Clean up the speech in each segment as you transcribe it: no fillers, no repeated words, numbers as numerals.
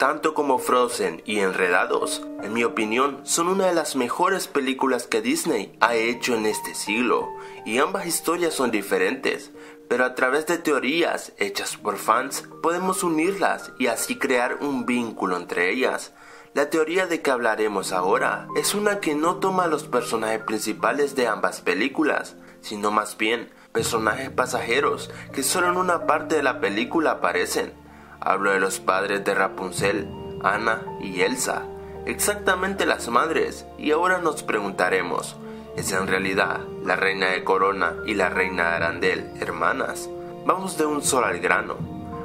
tanto como Frozen y Enredados, en mi opinión, son una de las mejores películas que Disney ha hecho en este siglo, y ambas historias son diferentes, pero a través de teorías hechas por fans, podemos unirlas y así crear un vínculo entre ellas. La teoría de que hablaremos ahora es una que no toma a los personajes principales de ambas películas, sino más bien personajes pasajeros que solo en una parte de la película aparecen. Hablo de los padres de Rapunzel, Anna y Elsa, exactamente las madres, y ahora nos preguntaremos, ¿es en realidad la reina de Corona y la reina de Arendelle hermanas? Vamos de un solo al grano.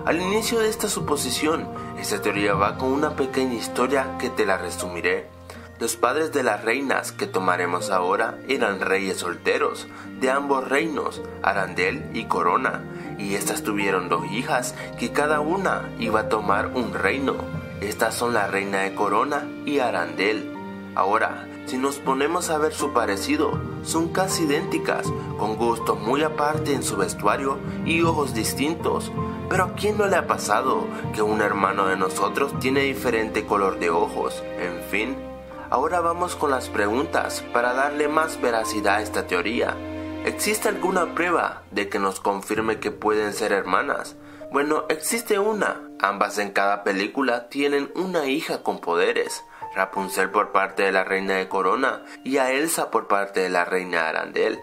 Al inicio de esta suposición, esta teoría va con una pequeña historia que te la resumiré. Los padres de las reinas que tomaremos ahora eran reyes solteros de ambos reinos, Arendelle y Corona, y estas tuvieron dos hijas que cada una iba a tomar un reino. Estas son la reina de Corona y Arendelle. Ahora, si nos ponemos a ver su parecido, son casi idénticas, con gustos muy aparte en su vestuario y ojos distintos. Pero ¿a quién no le ha pasado que un hermano de nosotros tiene diferente color de ojos? En fin, ahora vamos con las preguntas para darle más veracidad a esta teoría. ¿Existe alguna prueba de que nos confirme que pueden ser hermanas? Bueno, existe una. Ambas en cada película tienen una hija con poderes. Rapunzel por parte de la reina de Corona y a Elsa por parte de la reina Arendelle.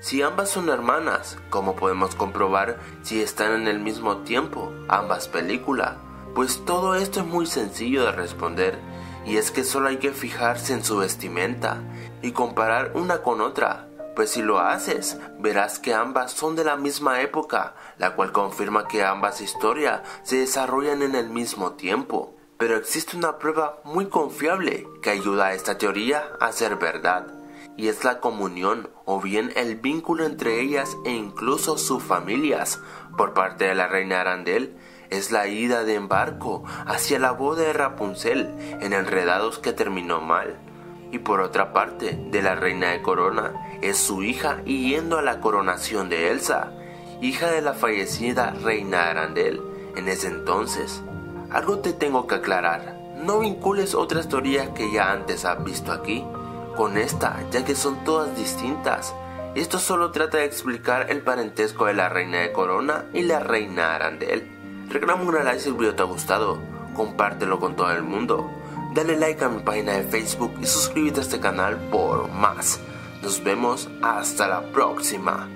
Si ambas son hermanas, ¿cómo podemos comprobar si están en el mismo tiempo ambas películas? Pues todo esto es muy sencillo de responder, y es que solo hay que fijarse en su vestimenta y comparar una con otra, pues si lo haces, verás que ambas son de la misma época, la cual confirma que ambas historias se desarrollan en el mismo tiempo. Pero existe una prueba muy confiable que ayuda a esta teoría a ser verdad, y es la comunión o bien el vínculo entre ellas e incluso sus familias. Por parte de la reina Arendelle es la ida de embarco hacia la boda de Rapunzel en Enredados que terminó mal, y por otra parte de la reina de Corona es su hija yendo a la coronación de Elsa, hija de la fallecida reina Arendelle en ese entonces. Algo te tengo que aclarar, no vincules otras teorías que ya antes has visto aquí con esta, ya que son todas distintas. Esto solo trata de explicar el parentesco de la reina de Corona y la reina Arendelle. Regálame un like si el video te ha gustado, compártelo con todo el mundo, dale like a mi página de Facebook y suscríbete a este canal por más. Nos vemos hasta la próxima.